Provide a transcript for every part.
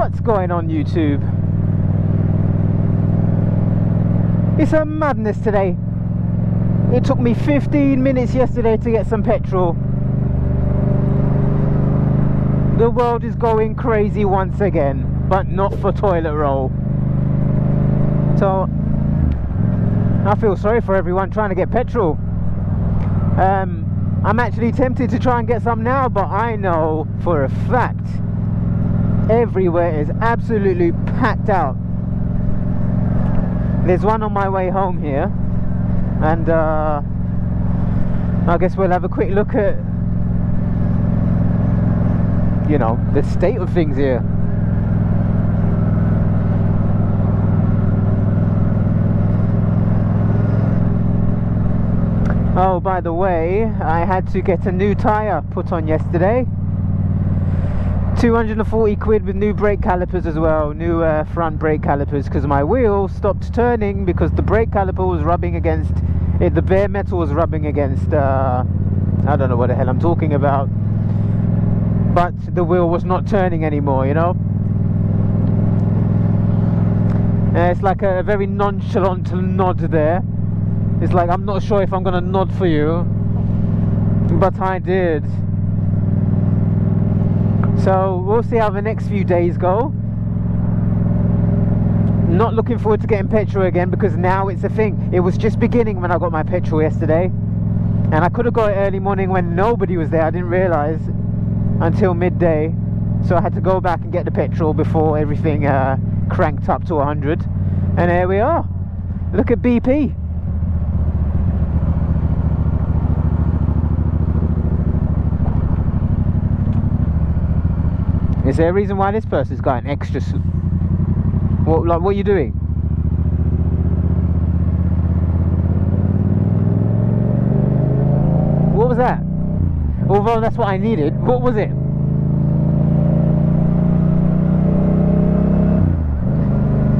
What's going on, YouTube? It's a madness today. It took me 15 minutes yesterday to get some petrol. The world is going crazy once again, but not for toilet roll. So I feel sorry for everyone trying to get petrol. I'm actually tempted to try and get some now, but I know for a fact everywhere is absolutely packed out. There's one on my way home here, and I guess we'll have a quick look at, you know, the state of things here. Oh, by the way, I had to get a new tyre put on yesterday. 240 quid with new brake calipers as well, new front brake calipers, because my wheel stopped turning because the brake caliper was rubbing against it, the bare metal was rubbing against, I don't know what the hell I'm talking about, but the wheel was not turning anymore, you know. It's like a very nonchalant nod there. It's like, I'm not sure if I'm gonna nod for you, but I did. So we'll see how the next few days go. Not looking forward to getting petrol again, because now it's a thing. It was just beginning when I got my petrol yesterday, and I could have got it early morning when nobody was there. I didn't realize until midday, so I had to go back and get the petrol before everything cranked up to 100. And here we are. Look at BP. Is there a reason why this person's got an extra... what are you doing? What was that? Although that's what I needed, what was it?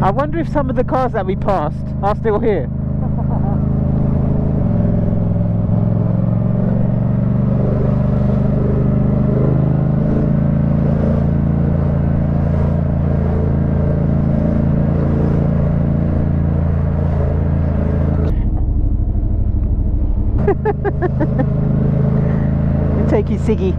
I wonder if some of the cars that we passed are still here. Take you, Siggy.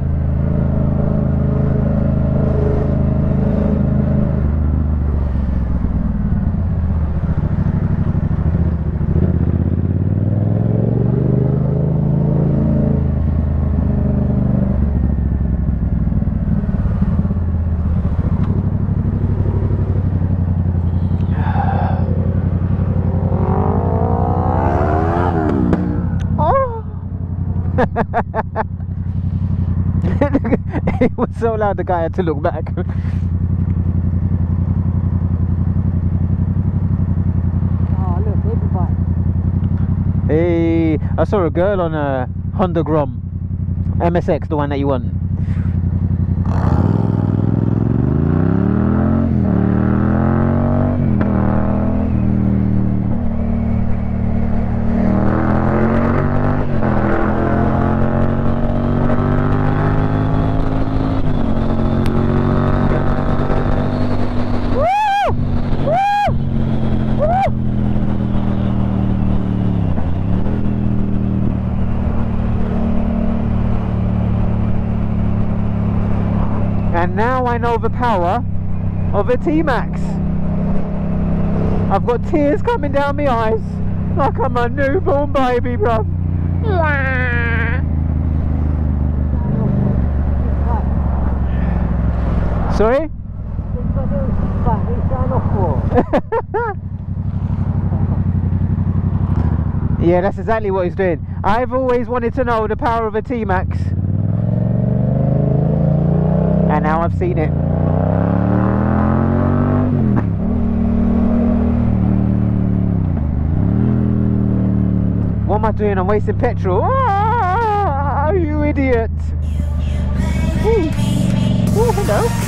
It was so loud the guy had to look back. Oh, look, baby bike. Hey, I saw a girl on a Honda Grom. MSX, the one that you won. And now I know the power of a TMAX. I've got tears coming down my eyes like I'm a newborn baby, bruv. Sorry? Yeah, that's exactly what he's doing. I've always wanted to know the power of a TMAX. And now I've seen it. What am I doing? I'm wasting petrol. Oh, you idiot. Ooh. Ooh, hello.